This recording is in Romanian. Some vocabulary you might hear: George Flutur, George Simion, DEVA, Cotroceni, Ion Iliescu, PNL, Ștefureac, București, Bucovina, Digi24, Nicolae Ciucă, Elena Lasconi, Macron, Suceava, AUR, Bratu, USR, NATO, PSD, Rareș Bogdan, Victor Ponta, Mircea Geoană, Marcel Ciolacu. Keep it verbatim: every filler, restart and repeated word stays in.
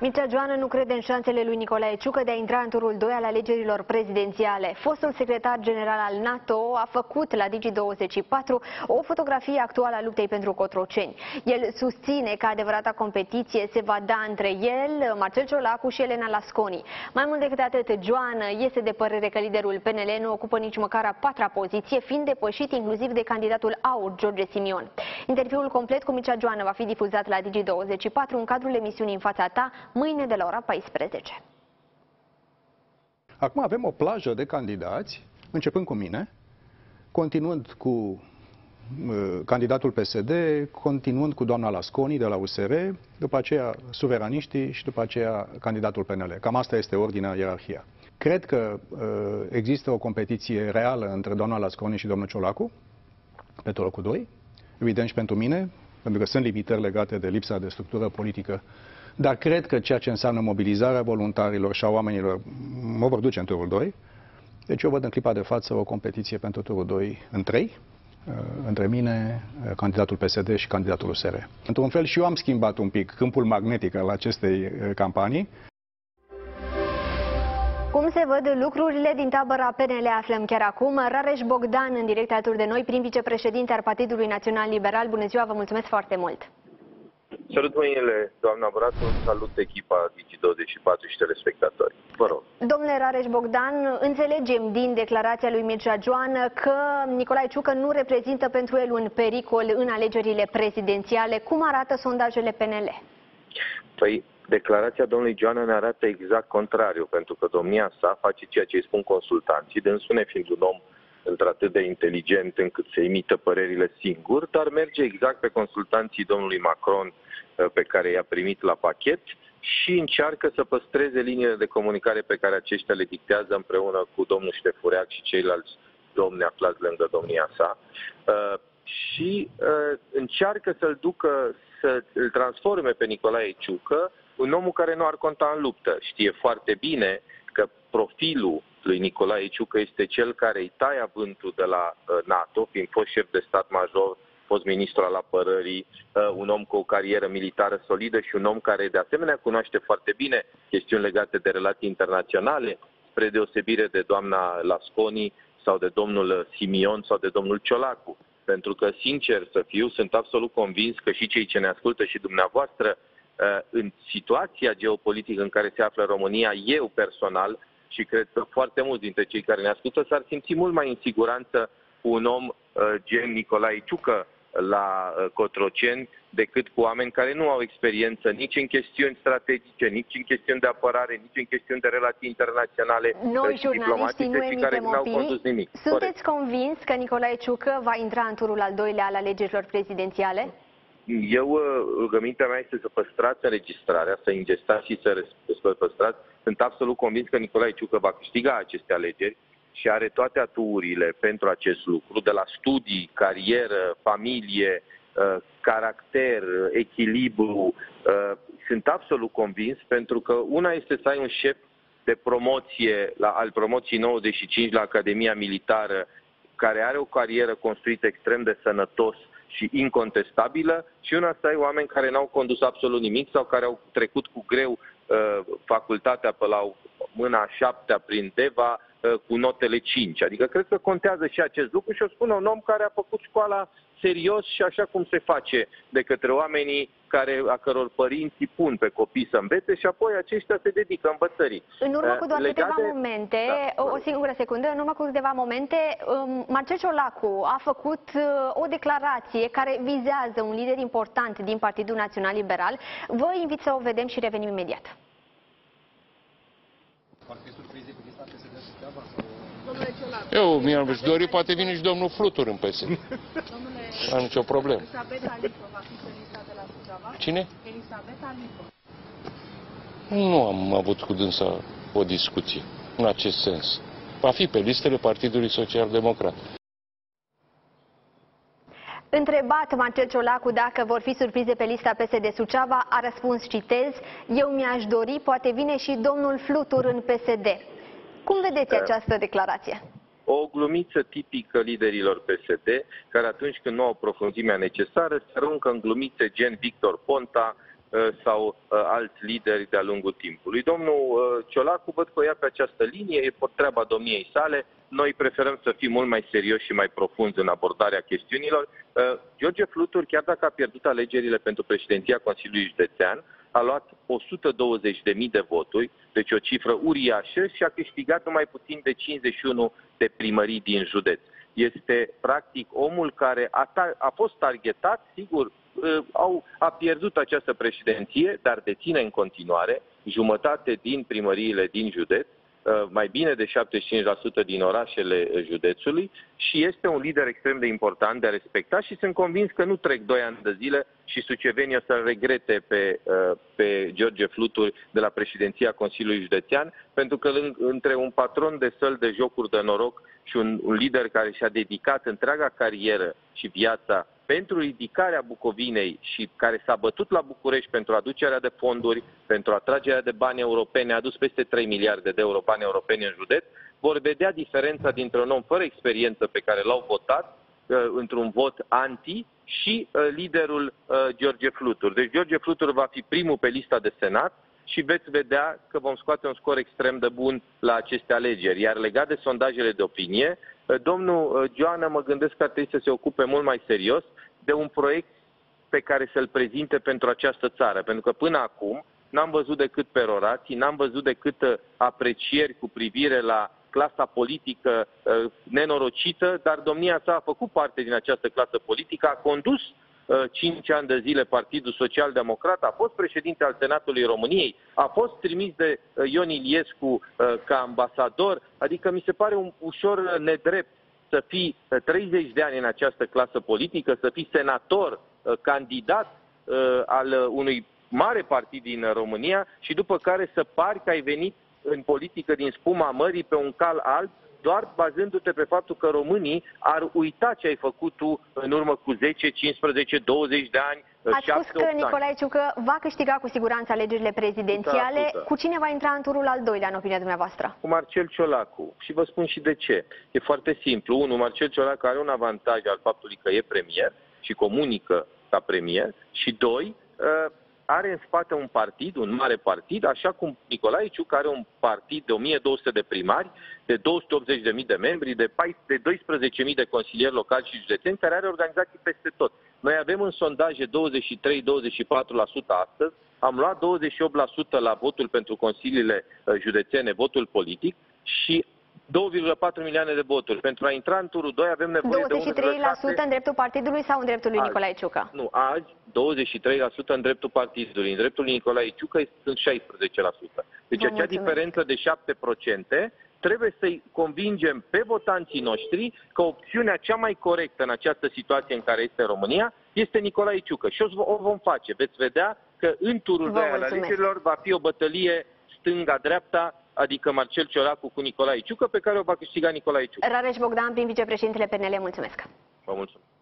Mircea Geoană nu crede în șansele lui Nicolae Ciucă de a intra în turul doi al alegerilor prezidențiale. Fostul secretar general al NATO a făcut la Digi douăzeci și patru o fotografie actuală a luptei pentru Cotroceni. El susține că adevărata competiție se va da între el, Marcel Ciolacu și Elena Lasconi. Mai mult decât atât, Geoană este de părere că liderul P N L nu ocupă nici măcar a patra poziție, fiind depășit inclusiv de candidatul AUR, George Simion. Interviul complet cu Mircea Geoană va fi difuzat la Digi douăzeci și patru în cadrul emisiunii În fața ta, mâine de la ora paisprezece. Acum avem o plajă de candidați, începând cu mine, continuând cu uh, candidatul P S D, continuând cu doamna Lasconi de la U S R, după aceea suveraniștii și după aceea candidatul P N L. Cam asta este ordinea, ierarhia. Cred că uh, există o competiție reală între doamna Lasconi și domnul Ciolacu, pentru locul doi, evident și pentru mine, pentru că sunt limitări legate de lipsa de structură politică. Dar cred că ceea ce înseamnă mobilizarea voluntarilor și a oamenilor mă vor duce în turul doi. Deci eu văd în clipa de față o competiție pentru turul doi în trei, între mine, candidatul P S D și candidatul U S R. Într-un fel și eu am schimbat un pic câmpul magnetic al acestei campanii. Cum se văd lucrurile din tabăra P N L aflăm chiar acum. Rareș Bogdan în direct alături de noi, prim vicepreședinte al Partidului Național Liberal. Bună ziua, vă mulțumesc foarte mult! Salut mâinile, doamna Bratu, salut echipa Digi douăzeci și patru și telespectatori. Vă rog. Domnule Rareș Bogdan, înțelegem din declarația lui Mircea Geoană că Nicolae Ciucă nu reprezintă pentru el un pericol în alegerile prezidențiale. Cum arată sondajele P N L? Păi, declarația domnului Geoană ne arată exact contrariu, pentru că domnia sa face ceea ce îi spun consultanții, dânsune fiind un om într-atât de inteligent încât se imită părerile singur, dar merge exact pe consultanții domnului Macron pe care i-a primit la pachet și încearcă să păstreze liniile de comunicare pe care aceștia le dictează împreună cu domnul Ștefureac și ceilalți domni aflați lângă domnia sa și încearcă să-l ducă, să-l transforme pe Nicolae Ciucă, un om care nu ar conta în luptă. Știe foarte bine că profilul lui Nicolae Ciucă este cel care îi taia vântul de la NATO, fiind fost șef de stat major, fost ministru al apărării, un om cu o carieră militară solidă și un om care de asemenea cunoaște foarte bine chestiuni legate de relații internaționale, spre deosebire de doamna Lasconi sau de domnul Simion sau de domnul Ciolacu. Pentru că, sincer să fiu, sunt absolut convins că și cei ce ne ascultă și dumneavoastră, în situația geopolitică în care se află România, eu personal, și cred că foarte mulți dintre cei care ne ascultă s-ar simți mult mai în siguranță cu un om uh, gen Nicolae Ciucă la uh, Cotroceni decât cu oameni care nu au experiență nici în chestiuni strategice, nici în chestiuni de apărare, nici în chestiuni de relații internaționale. Noi, jurnaliștii, nu emitem opinii. Sunteți convins că Nicolae Ciucă va intra în turul al doilea al alegerilor prezidențiale? Eu, rugămintea mea este să păstrați înregistrarea, să ingestați și să, să păstrați. Sunt absolut convins că Nicolae Ciucă va câștiga aceste alegeri și are toate aturile pentru acest lucru, de la studii, carieră, familie, caracter, echilibru. Sunt absolut convins, pentru că una este să ai un șef de promoție, la, al promoției nouăzeci și cinci la Academia Militară, care are o carieră construită extrem de sănătos și incontestabilă, și una să ai oameni care n-au condus absolut nimic sau care au trecut cu greu uh, facultatea pe la mâna a șaptea prin DEVA uh, cu notele cinci. Adică cred că contează și acest lucru și o spune un om care a făcut școala serios și așa cum se face, de către oamenii care, a căror părinții pun pe copii să învețe și apoi aceștia se dedică învățării. În urmă cu doar Legate... câteva momente, da, o singură secundă, în urmă cu câteva momente, Marcel Ciolacu a făcut o declarație care vizează un lider important din Partidul Național Liberal. Vă invit să o vedem și revenim imediat. Eu mi-aș dori, poate vine și domnul Flutur în P S D. Am nicio problemă. Cine? Nu am avut cu dânsa o discuție în acest sens. Va fi pe listele Partidului Social-Democrat. Întrebat Marcel Ciolacu dacă vor fi surprize pe lista P S D Suceava, a răspuns, citez, eu mi-aș dori, poate vine și domnul Flutur în P S D. Cum vedeți această declarație? O glumiță tipică liderilor P S D, care atunci când nu au profunzimea necesară, se aruncă în glumițe gen Victor Ponta, sau alți lideri de-a lungul timpului. Domnul Ciolacu văd că o ia pe această linie, e pe treaba domniei sale. Noi preferăm să fim mult mai serioși și mai profunzi în abordarea chestiunilor. George Flutur, chiar dacă a pierdut alegerile pentru președinția Consiliului Județean, a luat o sută douăzeci de mii de voturi, deci o cifră uriașă, și a câștigat numai puțin de cincizeci și unu de primării din județ. Este, practic, omul care a, a fost targetat, sigur, au, a pierdut această președinție, dar deține în continuare jumătate din primăriile din județ, mai bine de șaptezeci și cinci la sută din orașele județului, și este un lider extrem de important de a respecta și sunt convins că nu trec doi ani de zile și sucevenii o să-l regrete pe, pe George Flutur de la președinția Consiliului Județean, pentru că între un patron de săl de jocuri de noroc și un, un lider care și-a dedicat întreaga carieră și viața pentru ridicarea Bucovinei și care s-a bătut la București pentru aducerea de fonduri, pentru atragerea de bani europene, a adus peste trei miliarde de euro bani europene în județ, vor vedea diferența dintre un om fără experiență pe care l-au votat într-un vot anti și liderul George Flutur. Deci George Flutur va fi primul pe lista de Senat și veți vedea că vom scoate un scor extrem de bun la aceste alegeri. Iar legat de sondajele de opinie, domnul Geoană, mă gândesc că ar trebui să se ocupe mult mai serios de un proiect pe care să-l prezinte pentru această țară. Pentru că până acum n-am văzut decât perorații, n-am văzut decât aprecieri cu privire la clasa politică nenorocită, dar domnia sa a făcut parte din această clasă politică, a condus cinci ani de zile Partidul Social-Democrat, a fost președinte al Senatului României, a fost trimis de Ion Iliescu ca ambasador, adică mi se pare un ușor nedrept să fii treizeci de ani în această clasă politică, să fii senator, candidat al unui mare partid din România și după care să pari că ai venit în politică din spuma mării pe un cal alb, doar bazându-te pe faptul că românii ar uita ce ai făcut tu în urmă cu zece, cincisprezece, douăzeci de ani. Ați spus că Nicolae Ciucă va câștiga cu siguranță alegerile prezidențiale. Da, da. Cu cine va intra în turul al doilea, în opinia dumneavoastră? Cu Marcel Ciolacu. Și vă spun și de ce. E foarte simplu. Unu, Marcel Ciolacu are un avantaj al faptului că e premier și comunică ca premier. Și doi, are în spate un partid, un mare partid, așa cum Nicolae Ciucă are un partid de o mie două sute de primari, de două sute optzeci de mii de membri, de doisprezece mii de consilieri locali și județeni, care are organizații peste tot. Noi avem în sondaje douăzeci și trei douăzeci și patru la sută astăzi, am luat douăzeci și opt la sută la votul pentru consiliile județene, votul politic, și două virgulă patru milioane de voturi. Pentru a intra în turul doi avem nevoie de douăzeci și trei la sută în dreptul partidului sau în dreptul lui Nicolae Ciucă? Nu, azi douăzeci și trei la sută în dreptul partidului. În dreptul lui Nicolae Ciucă sunt șaisprezece la sută. Deci acea diferență de șapte procente trebuie să-i convingem pe votanții noștri că opțiunea cea mai corectă în această situație în care este România este Nicolae Ciucă. Și o vom face. Veți vedea că în turul doi al alegerilor va fi o bătălie stânga-dreapta, adică Marcel Ciolacu cu Nicolae Ciucă, pe care o va câștiga Nicolae Ciucă. Rareș Bogdan, prim vicepreședintele P N L, mulțumesc! Vă mulțumesc!